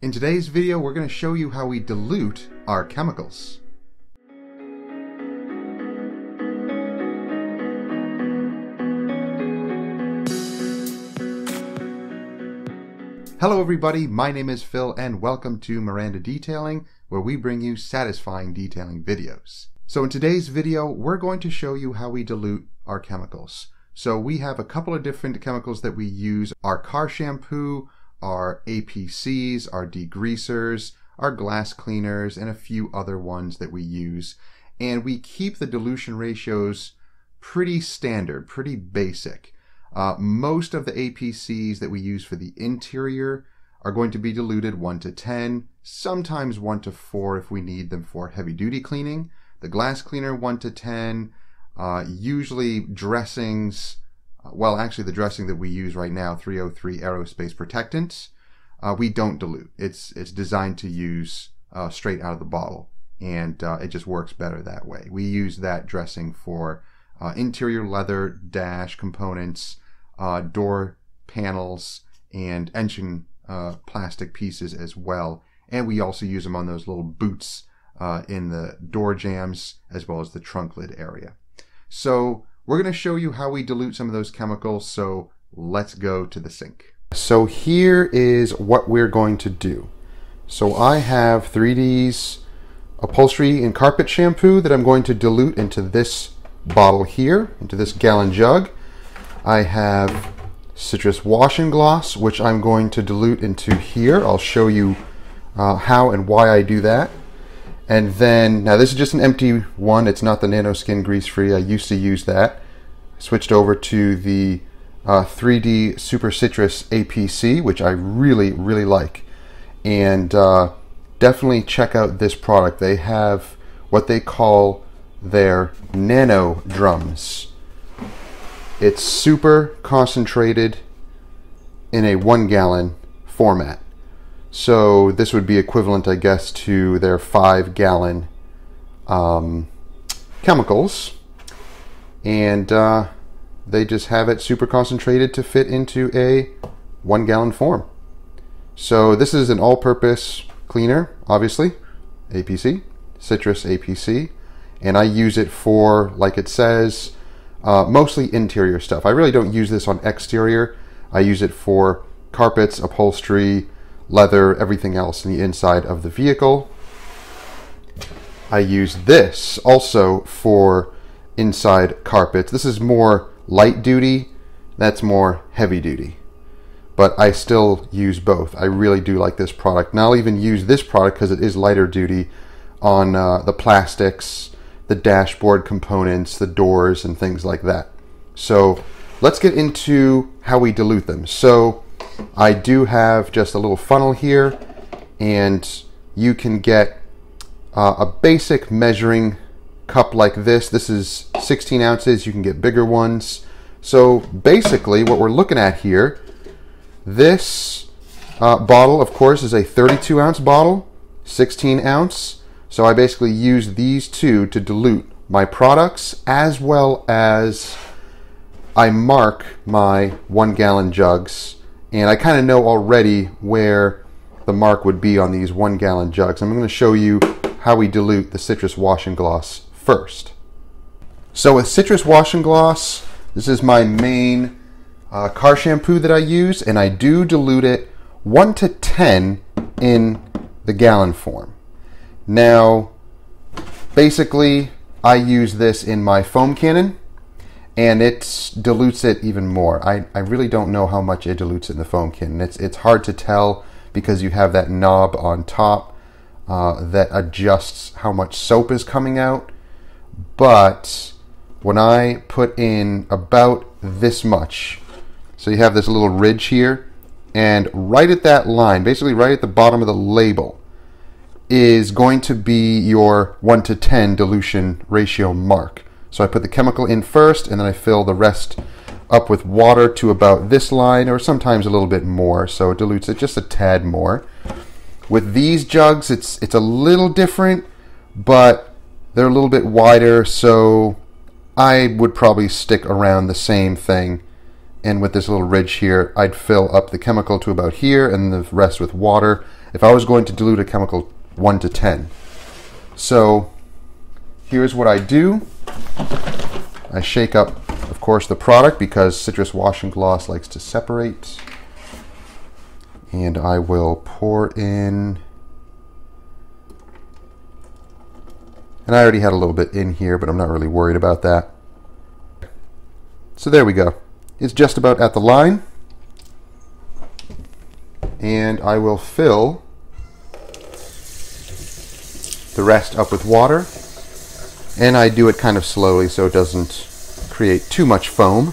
In today's video, we're going to show you how we dilute our chemicals. Hello everybody, my name is Phil and welcome to Miranda Detailing, where we bring you satisfying detailing videos. So in today's video, we're going to show you how we dilute our chemicals. So we have a couple of different chemicals that we use, our car shampoo, our APCs, our degreasers, our glass cleaners, and a few other ones that we use. And we keep the dilution ratios pretty standard, pretty basic. Most of the APCs that we use for the interior are going to be diluted 1 to 10, sometimes 1 to 4 if we need them for heavy-duty cleaning. The glass cleaner, 1 to 10, usually dressings. Well, actually the dressing that we use right now, 303 Aerospace Protectant, we don't dilute. It's designed to use straight out of the bottle, and it just works better that way. We use that dressing for interior leather, dash components, door panels, and engine plastic pieces as well. And we also use them on those little boots in the door jambs as well as the trunk lid area. So we're going to show you how we dilute some of those chemicals, so let's go to the sink. So here is what we're going to do. So I have 3D's upholstery and carpet shampoo that I'm going to dilute into this bottle here, into this gallon jug. I have citrus wash and gloss, which I'm going to dilute into here. I'll show you how and why I do that. And then, now this is just an empty one, it's not the Nano Skin Grease Free, I used to use that. I switched over to the 3D Super Citrus APC, which I really, really like. And definitely check out this product. They have what they call their Nano Drums. It's super concentrated in a 1 gallon format. So this would be equivalent, I guess, to their 5 gallon chemicals. And they just have it super concentrated to fit into a 1 gallon form. So this is an all-purpose cleaner, obviously, APC, citrus APC. And I use it for, like it says, mostly interior stuff. I really don't use this on exterior. I use it for carpets, upholstery, leather, everything else in the inside of the vehicle. I use this also for inside carpets. This is more light duty, that's more heavy duty. But I still use both. I really do like this product. And I'll even use this product because it is lighter duty on the plastics, the dashboard components, the doors, and things like that. So let's get into how we dilute them. So I do have just a little funnel here, and you can get a basic measuring cup like this. This is 16 ounces. You can get bigger ones. So basically what we're looking at here, this bottle, of course, is a 32 ounce bottle, 16 ounce. So I basically use these two to dilute my products, as well as I mark my 1 gallon jugs. And I kind of know already where the mark would be on these 1 gallon jugs. I'm going to show you how we dilute the citrus wash and gloss first. So with citrus wash and gloss, this is my main car shampoo that I use, and I do dilute it 1 to 10 in the gallon form. Now, basically, I use this in my foam cannon, and it dilutes it even more. I really don't know how much it dilutes in the foam cannon. It's hard to tell because you have that knob on top that adjusts how much soap is coming out. But when I put in about this much, so you have this little ridge here, and right at that line, basically right at the bottom of the label, is going to be your 1 to 10 dilution ratio mark. So I put the chemical in first, and then I fill the rest up with water to about this line, or sometimes a little bit more, so it dilutes it just a tad more. With these jugs, it's a little different, but they're a little bit wider, so I would probably stick around the same thing. And with this little ridge here, I'd fill up the chemical to about here, and the rest with water, if I was going to dilute a chemical 1 to 10. So here's what I do. I shake up, of course, the product because citrus wash and gloss likes to separate. And I will pour in, and I already had a little bit in here, but I'm not really worried about that. So there we go. It's just about at the line. And I will fill the rest up with water. And I do it kind of slowly so it doesn't create too much foam.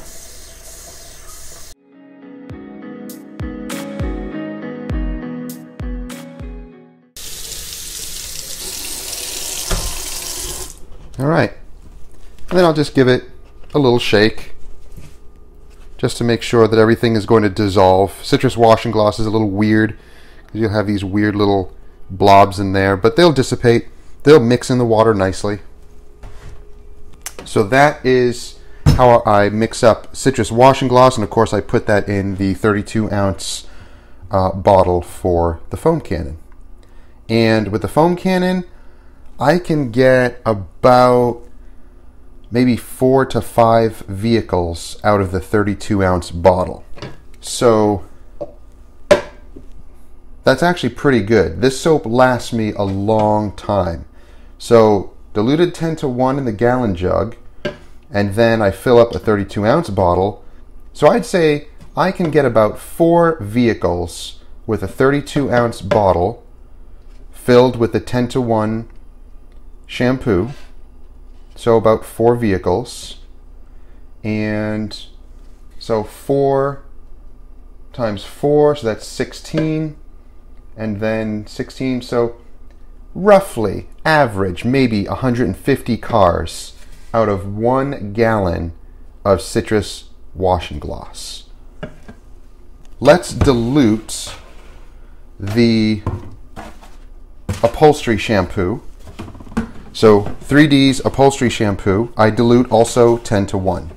All right, and then I'll just give it a little shake just to make sure that everything is going to dissolve. Citrus wash and gloss is a little weird because you'll have these weird little blobs in there, but they'll dissipate. They'll mix in the water nicely. So that is how I mix up citrus wash and gloss, and of course I put that in the 32-ounce bottle for the foam cannon. And with the foam cannon, I can get about maybe 4 to 5 vehicles out of the 32-ounce bottle. So that's actually pretty good. This soap lasts me a long time. So diluted 10 to 1 in the gallon jug, and then I fill up a 32-ounce bottle. So I'd say I can get about 4 vehicles with a 32-ounce bottle filled with the 10 to 1 shampoo, so about 4 vehicles. And so 4 times 4, so that's 16, and then 16, so roughly average maybe 150 cars out of 1 gallon of citrus wash and gloss. Let's dilute the upholstery shampoo. So 3D's upholstery shampoo, I dilute also 10 to 1.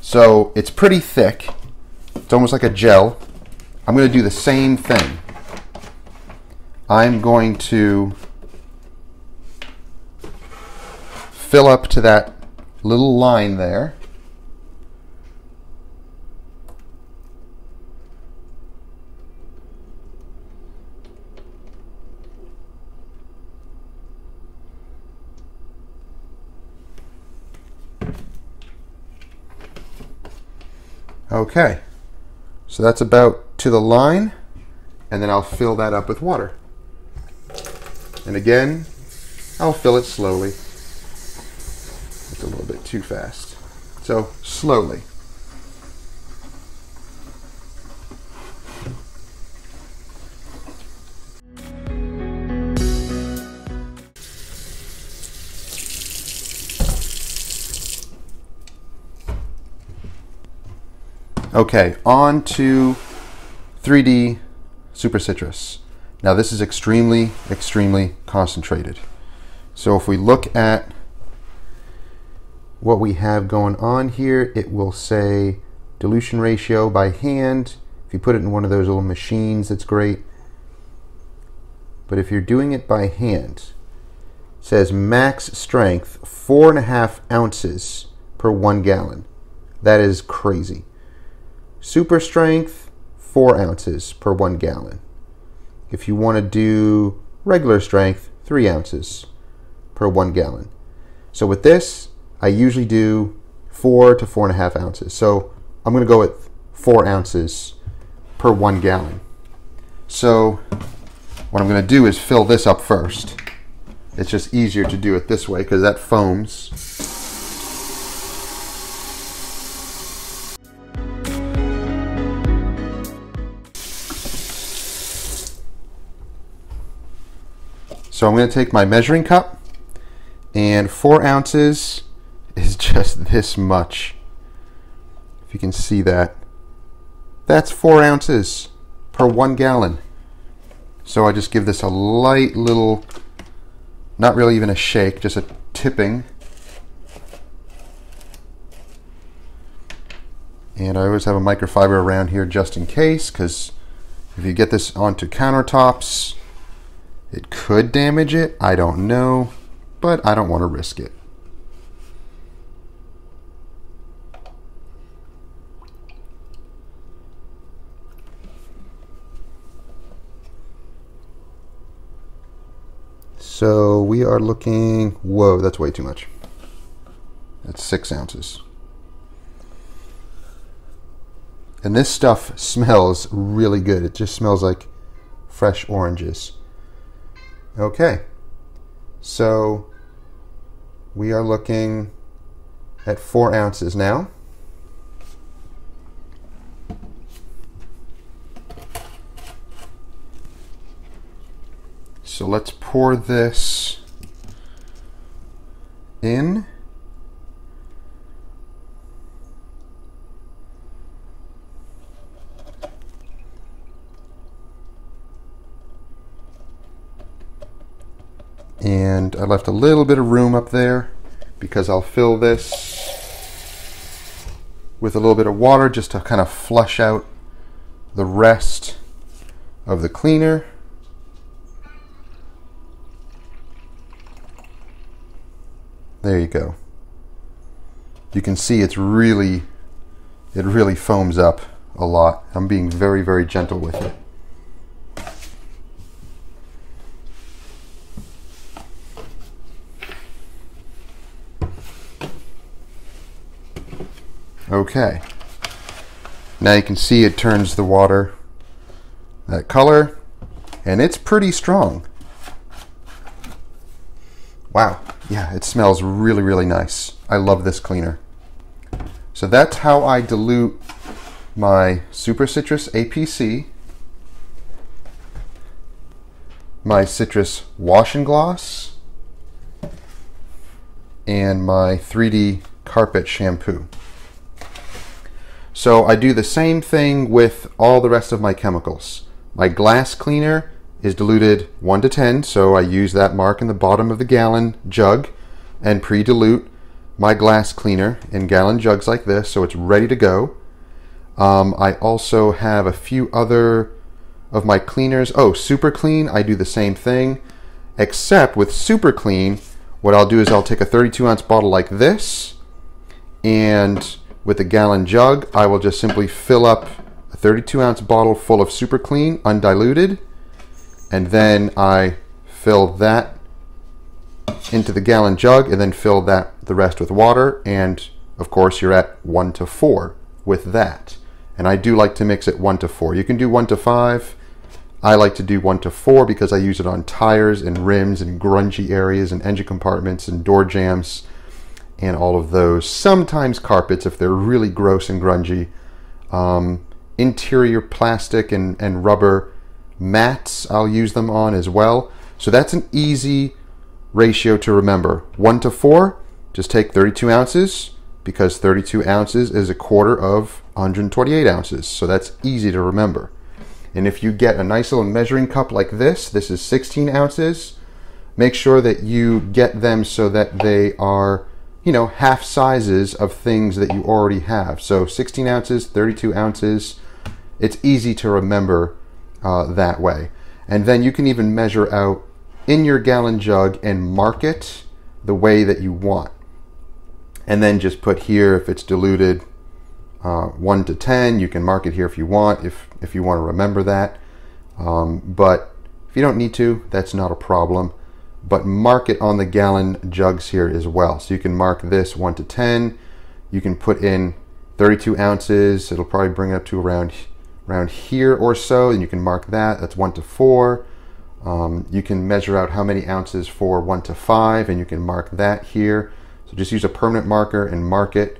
So it's pretty thick. It's almost like a gel. I'm going to do the same thing. I'm going to fill up to that little line there. Okay, so that's about to the line, and then I'll fill that up with water. And again, I'll fill it slowly. It's a little bit too fast. So, slowly. Okay, on to 3D Super Citrus. Now this is extremely, extremely concentrated. So if we look at what we have going on here, it will say dilution ratio by hand. If you put it in one of those little machines, it's great. But if you're doing it by hand, it says max strength 4.5 ounces per 1 gallon. That is crazy. Super strength, 4 ounces per 1 gallon. If you want to do regular strength, 3 ounces per 1 gallon. So with this, I usually do 4 to 4.5 ounces. So I'm going to go with 4 ounces per 1 gallon. So what I'm going to do is fill this up first. It's just easier to do it this way because that foams. So I'm going to take my measuring cup, and 4 ounces is just this much. If you can see that, that's 4 ounces per 1 gallon. So I just give this a light little, not really even a shake, just a tipping. And I always have a microfiber around here just in case, because If you get this onto countertops, it could damage it. I don't know, but I don't want to risk it. So we are looking, whoa, that's way too much. That's 6 ounces. And this stuff smells really good. It just smells like fresh oranges. Okay, so we are looking at 4 ounces now. So let's pour this in. And I left a little bit of room up there because I'll fill this with a little bit of water just to kind of flush out the rest of the cleaner. There you go. You can see it's really, it really foams up a lot. I'm being very, very gentle with it. Okay, now you can see it turns the water that color, and it's pretty strong. Wow, yeah, it smells really, really nice. I love this cleaner. So that's how I dilute my Super Citrus APC, my Citrus Wash and Gloss, and my 3D Carpet Shampoo. So I do the same thing with all the rest of my chemicals. My glass cleaner is diluted 1 to 10, so I use that mark in the bottom of the gallon jug and pre-dilute my glass cleaner in gallon jugs like this, so it's ready to go. I also have a few other of my cleaners. Oh, Super Clean, I do the same thing, except with Super Clean, what I'll do is I'll take a 32-ounce bottle like this, and with a gallon jug, I will just simply fill up a 32-ounce bottle full of Super Clean, undiluted, and then I fill that into the gallon jug, and then fill that the rest with water, and of course you're at 1 to 4 with that. And I do like to mix it 1 to 4. You can do 1 to 5. I like to do 1 to 4 because I use it on tires and rims and grungy areas and engine compartments and door jams and all of those, sometimes carpets if they're really gross and grungy, interior plastic and rubber mats I'll use them on as well. So that's an easy ratio to remember. 1 to 4, just take 32 ounces because 32 ounces is a quarter of 128 ounces. So that's easy to remember. And if you get a nice little measuring cup like this, this is 16 ounces, make sure that you get them so that they are, you know, half sizes of things that you already have. So 16 ounces, 32 ounces, it's easy to remember that way. And then you can even measure out in your gallon jug and mark it the way that you want. And then just put here if it's diluted 1 to 10, you can mark it here if you want, if you want to remember that. But if you don't need to, that's not a problem. But mark it on the gallon jugs here as well. So you can mark this 1 to 10. You can put in 32 ounces. It'll probably bring it up to around here or so, and you can mark that. That's 1 to 4. You can measure out how many ounces for 1 to 5, and you can mark that here. So just use a permanent marker and mark it,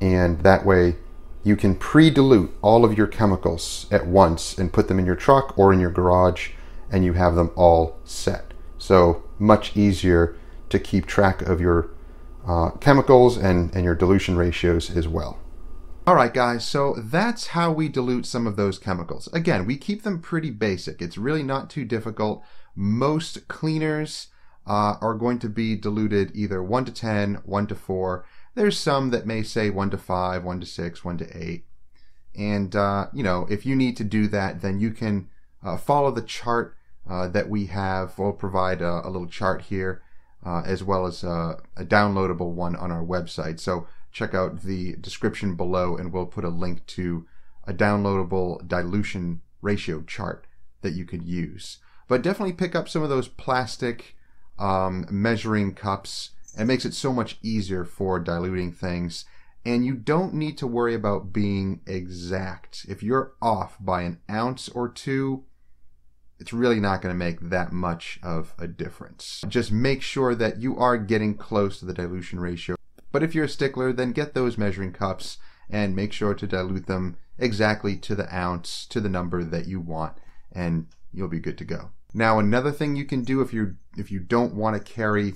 and that way you can pre-dilute all of your chemicals at once and put them in your truck or in your garage, and you have them all set. So much easier to keep track of your chemicals and your dilution ratios as well. All right, guys, so that's how we dilute some of those chemicals. Again, we keep them pretty basic. It's really not too difficult. Most cleaners are going to be diluted either 1 to 10, 1 to 4. There's some that may say 1 to 5, 1 to 6, 1 to 8. And, you know, if you need to do that, then you can follow the chart that we have. We'll provide a little chart here, as well as a downloadable one on our website. So check out the description below and we'll put a link to a downloadable dilution ratio chart that you could use. But definitely pick up some of those plastic measuring cups. It makes it so much easier for diluting things, and you don't need to worry about being exact. If you're off by an ounce or two, it's really not going to make that much of a difference. Just make sure that you are getting close to the dilution ratio. But if you're a stickler, then get those measuring cups and make sure to dilute them exactly to the ounce, to the number that you want, and you'll be good to go. Now, another thing you can do if you don't want to carry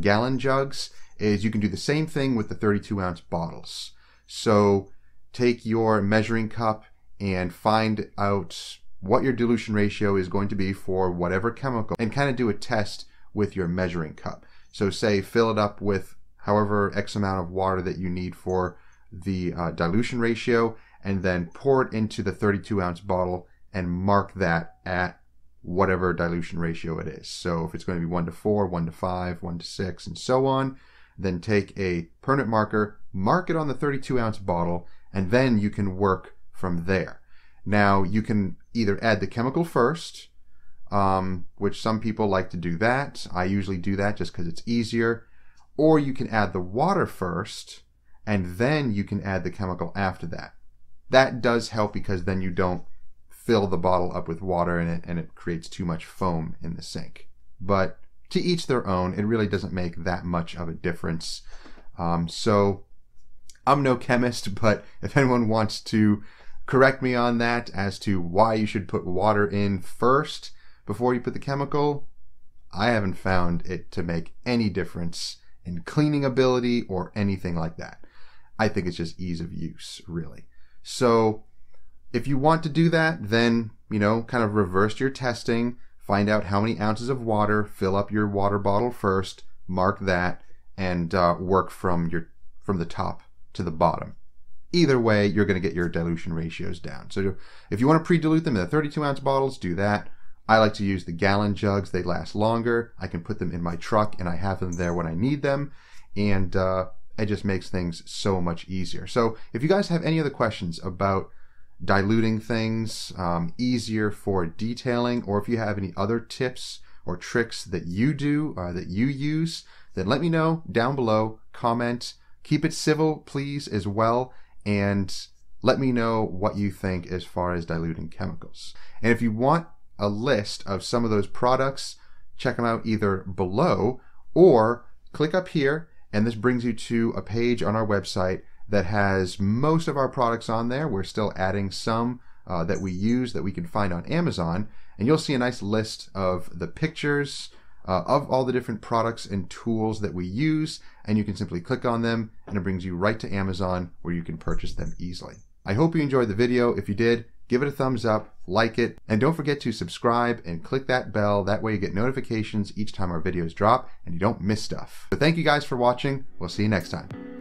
gallon jugs is you can do the same thing with the 32-ounce bottles. So take your measuring cup and find out what your dilution ratio is going to be for whatever chemical, and kind of do a test with your measuring cup. So say fill it up with however X amount of water that you need for the dilution ratio, and then pour it into the 32-ounce bottle and mark that at whatever dilution ratio it is. So if it's going to be 1 to 4, 1 to 5, 1 to 6, and so on, then take a permanent marker, mark it on the 32-ounce bottle, and then you can work from there. Now you can either add the chemical first, which some people like to do that. I usually do that just because it's easier. Or you can add the water first, and then you can add the chemical after that. That does help, because then you don't fill the bottle up with water in it and it creates too much foam in the sink. But to each their own, it really doesn't make that much of a difference. So I'm no chemist, but if anyone wants to correct me on that as to why you should put water in first before you put the chemical, I haven't found it to make any difference in cleaning ability or anything like that. I think it's just ease of use, really. So if you want to do that, then, you know, kind of reverse your testing, find out how many ounces of water, fill up your water bottle first, mark that, and work from the top to the bottom. Either way, you're going to get your dilution ratios down. So if you want to pre-dilute them in the 32-ounce bottles, do that. I like to use the gallon jugs. They last longer. I can put them in my truck, and I have them there when I need them. And it just makes things so much easier. So if you guys have any other questions about diluting things, easier for detailing, or if you have any other tips or tricks that you do, that you use, then let me know down below. Comment, keep it civil please as well, and let me know what you think as far as diluting chemicals. And if you want a list of some of those products, check them out either below or click up here, and this brings you to a page on our website that has most of our products on there. We're still adding some that we use that we can find on Amazon, and you'll see a nice list of the pictures of all the different products and tools that we use, and you can simply click on them and it brings you right to Amazon where you can purchase them easily. I hope you enjoyed the video. If you did, give it a thumbs up, like it, and don't forget to subscribe and click that bell. That way you get notifications each time our videos drop and you don't miss stuff. So thank you guys for watching. We'll see you next time.